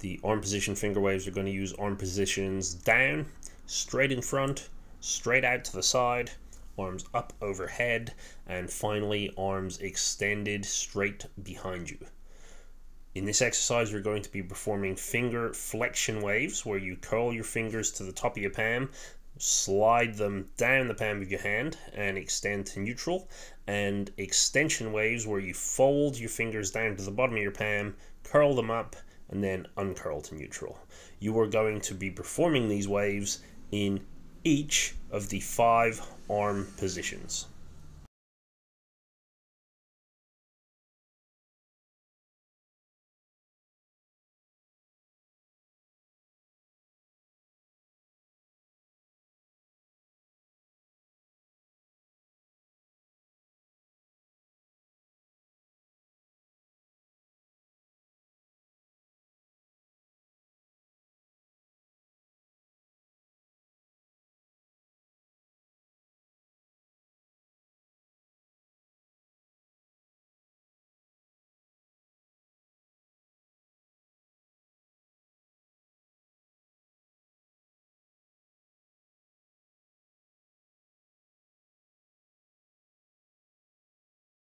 The arm position finger waves are going to use arm positions down, straight in front, straight out to the side, arms up overhead, and finally arms extended straight behind you. In this exercise, you're going to be performing finger flexion waves where you curl your fingers to the top of your palm, slide them down the palm of your hand and extend to neutral, and extension waves where you fold your fingers down to the bottom of your palm, curl them up, and then uncurl to neutral. You are going to be performing these waves in each of the 5 arm positions.